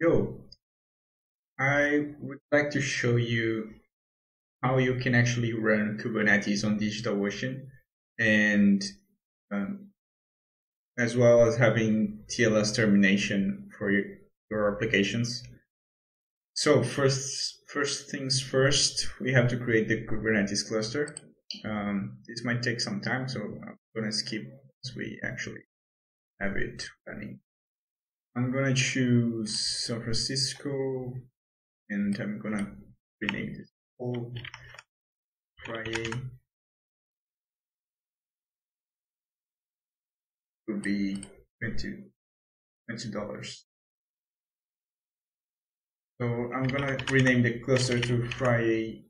Yo, I would like to show you how you can actually run Kubernetes on DigitalOcean, and as well as having TLS termination for your applications. So first things first, we have to create the Kubernetes cluster. This might take some time, so I'm gonna skip as we actually have it running. I'm gonna choose San Francisco, and I'm gonna rename this whole Friday to be $20. So I'm gonna rename the cluster to Friday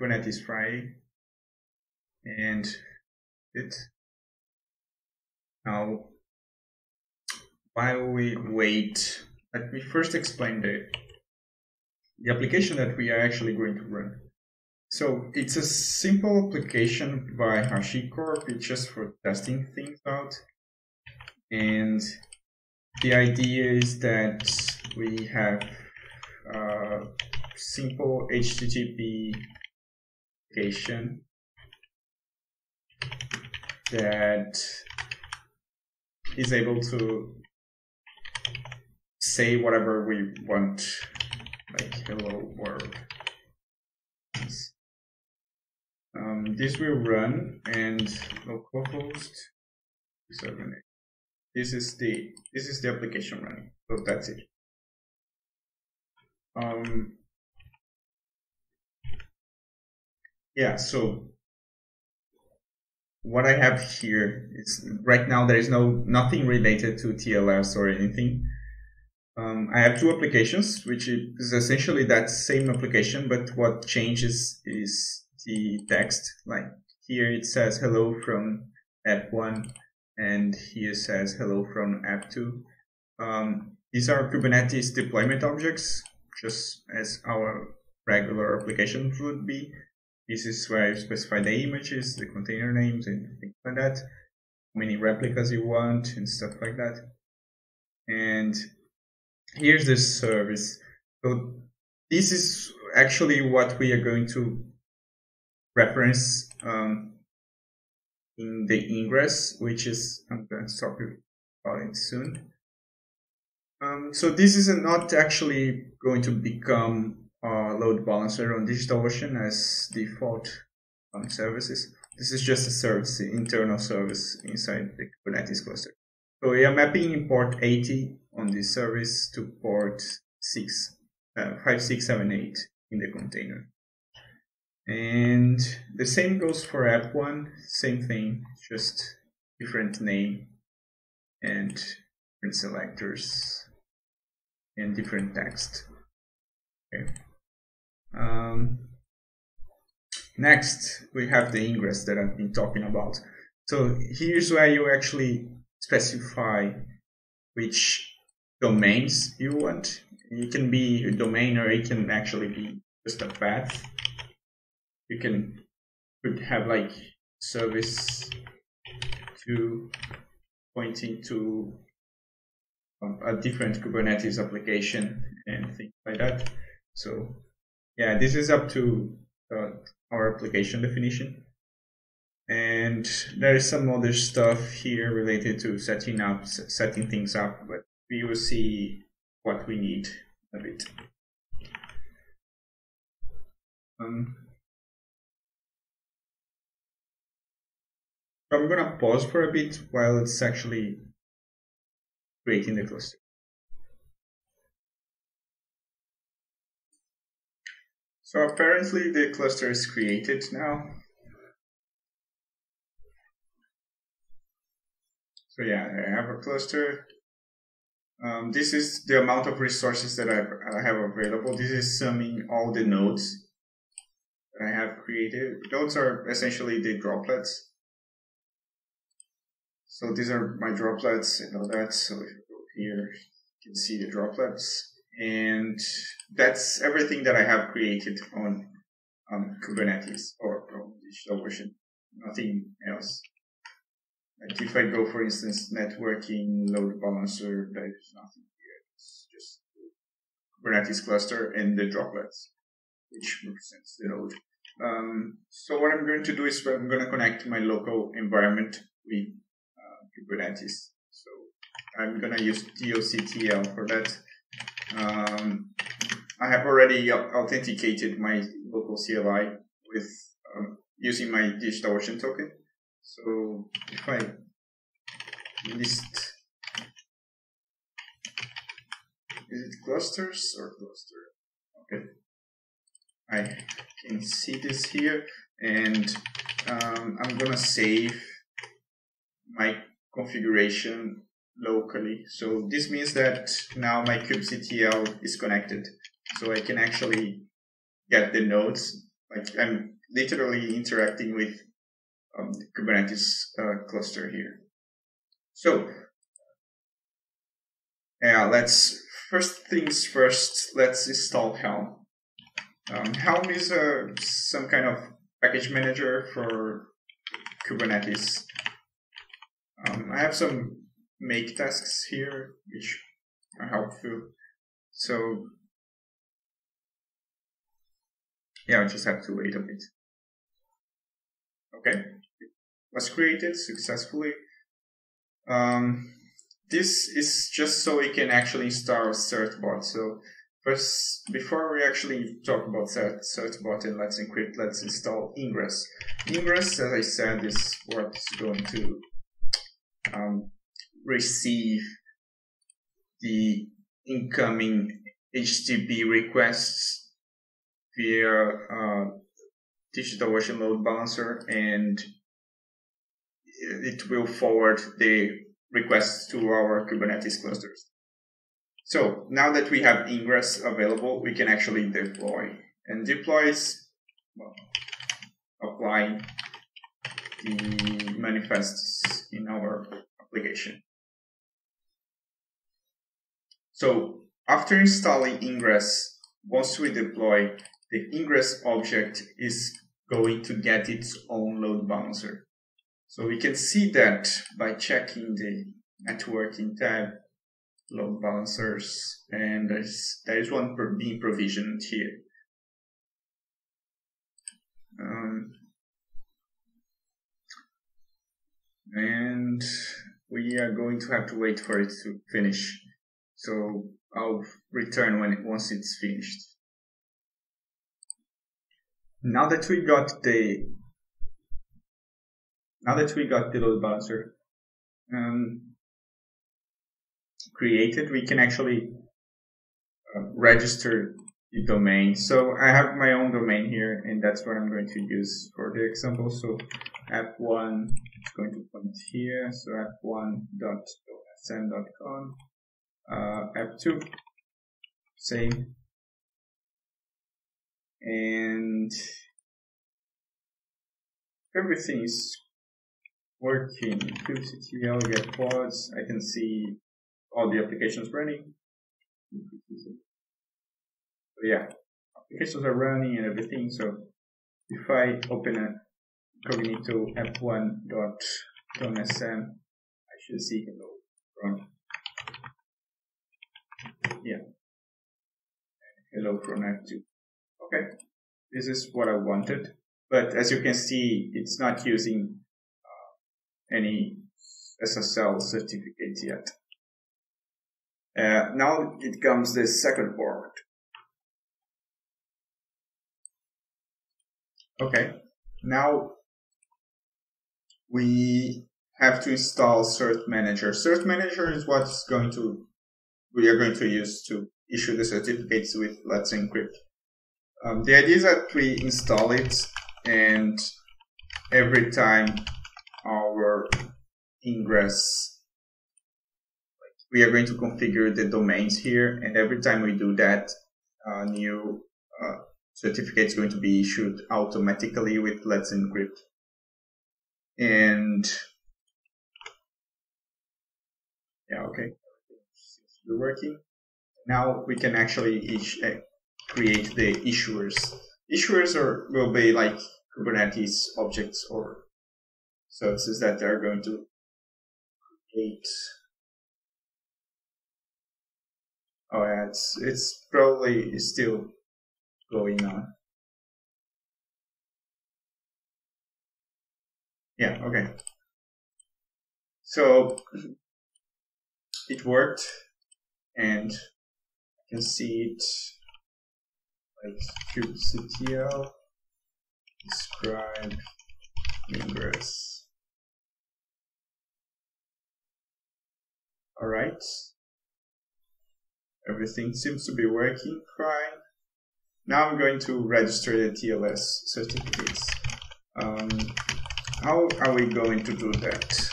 Kubernetes Friday, and it now. While we wait, let me first explain the application that we are actually going to run. So it's a simple application by HashiCorp. It's just for testing things out. And the idea is that we have a simple HTTP application that is able to say whatever we want, like hello world. This will run and localhost. This is the application running. So that's it. Yeah. So what I have here is right now there is nothing related to TLS or anything. I have two applications, which is essentially that same application, but what changes is the text. Like here it says hello from app 1, and here it says hello from app 2. These are Kubernetes deployment objects, just as our regular application would be. This is where you specify the images, the container names, and things like that, how many replicas you want, and stuff like that. And here's the service. So this is actually what we are going to reference in the ingress, which is, I'm going to talk about it soon. So this is not actually going to become a load balancer on DigitalOcean as default services. This is just a service, an internal service inside the Kubernetes cluster. So we are mapping port 80 on this service to port 5678 in the container. And the same goes for app 1, same thing, just different name and different selectors and different text. Okay. Next, we have the ingress that I've been talking about. So here's where you actually specify which domains you want. It can be a domain, or it can actually be just a path. You could have like service to pointing to a different Kubernetes application and things like that. So yeah, this is up to our application definition. And there is some other stuff here related to setting things up, but we will see what we need a bit. I'm gonna pause for a bit while it's actually creating the cluster. So apparently the cluster is created now. So yeah, I have a cluster. This is the amount of resources that I have available. This is summing all the nodes that I have created. Nodes are essentially the droplets. So these are my droplets and all that. So if you go here, you can see the droplets. And that's everything that I have created on Kubernetes or DigitalOcean, nothing else. Like if I go, for instance, networking, load balancer, there's nothing here. It's just Kubernetes cluster and the droplets, which makes sense, the node. So what I'm going to do is I'm going to connect my local environment with Kubernetes. So I'm going to use doctl for that. I have already authenticated my local CLI with using my DigitalOcean token. So if I list, is it clusters or cluster? Okay, I can see this here, and I'm gonna save my configuration locally. So this means that now my kubectl is connected. So I can actually get the nodes. Like I'm literally interacting with the Kubernetes cluster here. So let's first things first. Let's install Helm. Helm is some kind of package manager for Kubernetes. I have some make tasks here, which are helpful. So yeah, I just have to wait a bit. Okay, it was created successfully. This is just so we can actually install CertBot. So first, before we actually talk about CertBot and Let's Encrypt, let's install Ingress. Ingress, as I said, is what's going to receive the incoming HTTP requests via DigitalOcean load balancer, and it will forward the requests to our Kubernetes clusters. So now that we have Ingress available, we can actually deploy. And deploy is, well, applying the manifests in our application. So after installing Ingress, once we deploy, the Ingress object is going to get its own load balancer. So we can see that by checking the networking tab, load balancers, and there is one being provisioned here. And we are going to have to wait for it to finish. So I'll return once it's finished. Now that we got the load balancer created, we can actually register the domain. So I have my own domain here, and that's what I'm going to use for the example. So app1 is going to point here. So app1.sn.conf. App2, same, and everything is working. Kubectl get pods. I can see all the applications running. But yeah, applications are running and everything. So if I open a cognito app1.sn, I should see hello from. Yeah. Hello from app2. Okay, this is what I wanted, but as you can see, it's not using any SSL certificate yet. Now it comes the second part. Okay, now we have to install Cert-Manager. Cert-Manager is what's going to use to issue the certificates with Let's Encrypt. The idea is that we install it, and every time our Ingress, we are going to configure the domains here, and every time we do that, a new certificate is going to be issued automatically with Let's Encrypt. And yeah, okay. Working. Now we can actually create the issuers. Issuers will be like Kubernetes objects or services that are going to create Oh yeah, it's probably still going on. Yeah, okay. So it worked, and you can see it like kubectl describe ingress. All right. Everything seems to be working fine. Now I'm going to register the TLS certificates. How are we going to do that?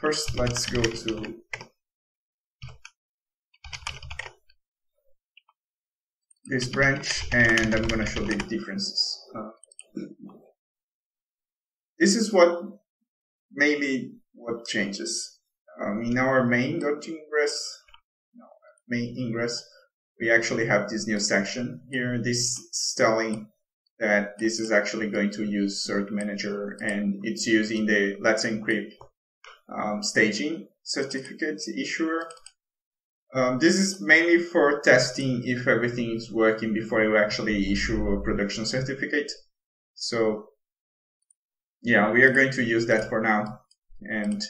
First, let's go to this branch, and I'm going to show the differences. This is what maybe what changes. In our main ingress, we actually have this new section here. This is telling that this is actually going to use Cert-Manager, and it's using the Let's Encrypt staging certificate issuer. This is mainly for testing if everything is working before you actually issue a production certificate. So yeah, we are going to use that for now. And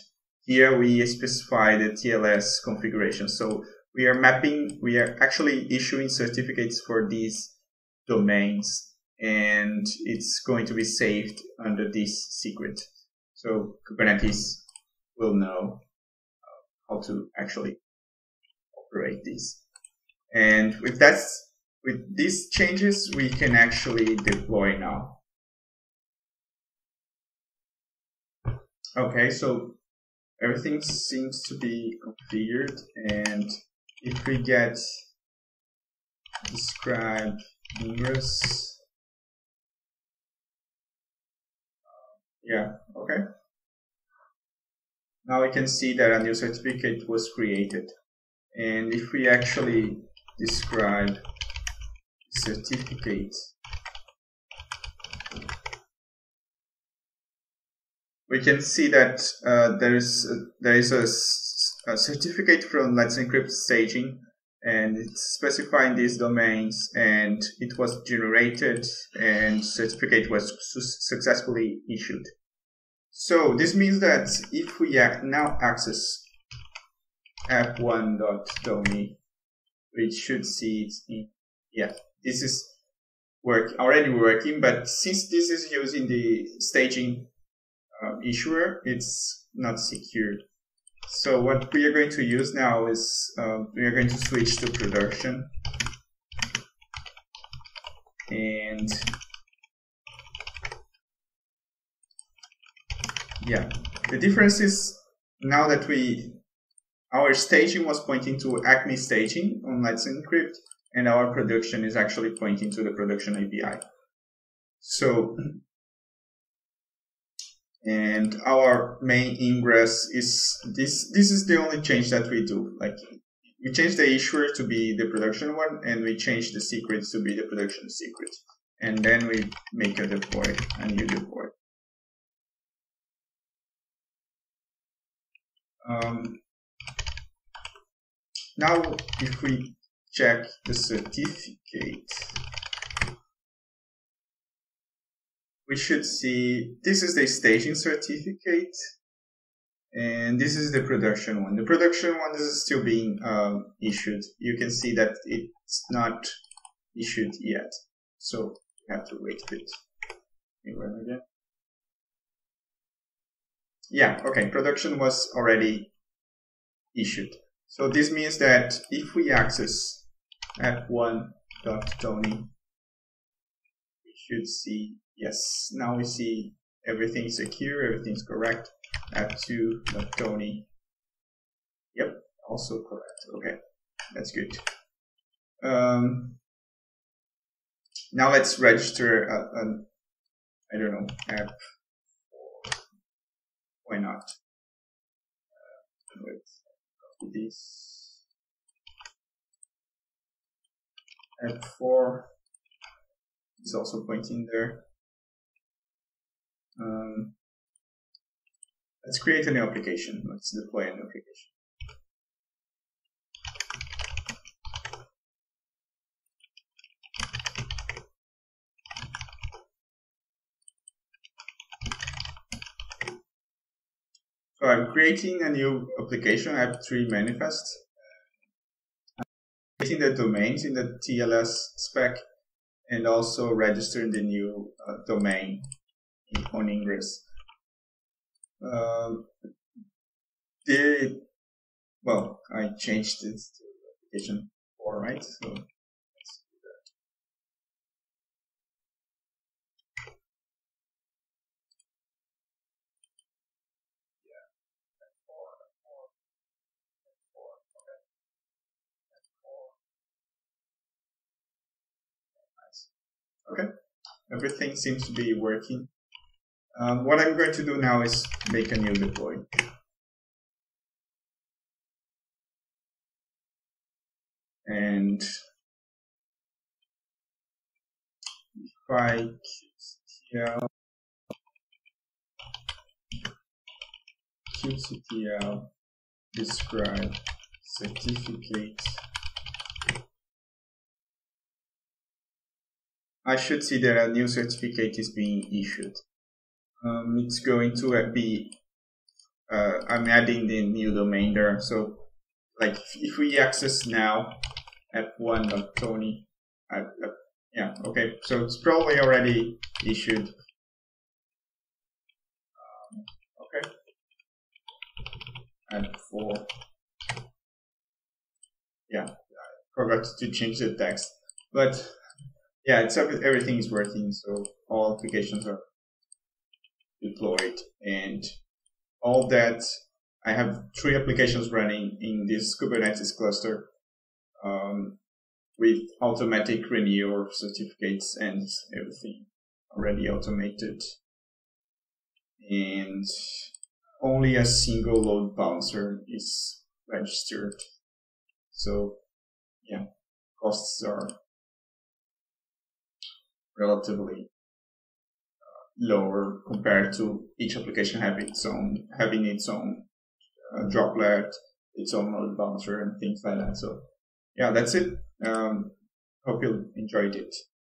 here we specify the TLS configuration. So we are mapping, we are actually issuing certificates for these domains, and it's going to be saved under this secret. So Kubernetes will know how to actually operate these. And with these changes, we can actually deploy now. Okay, so everything seems to be configured, and if we get describe ingress, yeah, okay. Now we can see that a new certificate was created, and if we actually describe certificate, we can see that there is a certificate from Let's Encrypt staging, and it's specifying these domains, and it was generated, and certificate was successfully issued. So this means that if we now access app1.domi, we should see it in, yeah, this is already working, but since this is using the staging issuer, it's not secured. So what we are going to use now is we are going to switch to production, and yeah, the difference is now that our staging was pointing to Acme staging on Let's Encrypt, and our production is actually pointing to the production API. So and our main ingress is this. This is the only change that we do. Like, we change the issuer to be the production one, and we change the secrets to be the production secret, and then we make a deploy, a new deploy. Now, if we check the certificate, we should see this is the staging certificate, and this is the production one. The production one is still being issued. You can see that it's not issued yet, so we have to wait a bit. Yeah, okay, production was already issued. So this means that if we access app1.domi, we should see, yes, now we see everything's secure, everything's correct. App2.domi, yep, also correct. Okay, that's good. Now let's register an, I don't know, app. Why not? Let's copy this. F4 is also pointing there. Let's create a new application. Let's deploy a new application. I'm creating a new application. I have three manifests. I'm creating the domains in the TLS spec and also registering the new domain on Ingress. Well, I changed this to application 4, right? So let's do that. Yeah, F4, okay. F4. Nice. Okay, everything seems to be working. What I'm going to do now is make a new deploy. And if I kubectl describe certificate, I should see that a new certificate is being issued. It's going to be, I'm adding the new domain there. So like if we access now f1.tony, yeah, okay, so it's probably already issued. Okay, f4, yeah, I forgot to change the text, but yeah, it's everything is working, so all applications are deployed, and all that. I have three applications running in this Kubernetes cluster with automatic renewal of certificates and everything already automated, and only a single load balancer is registered. So yeah, costs are relatively lower compared to each application having its own droplet, its own load balancer, and things like that. So yeah, that's it. Hope you enjoyed it.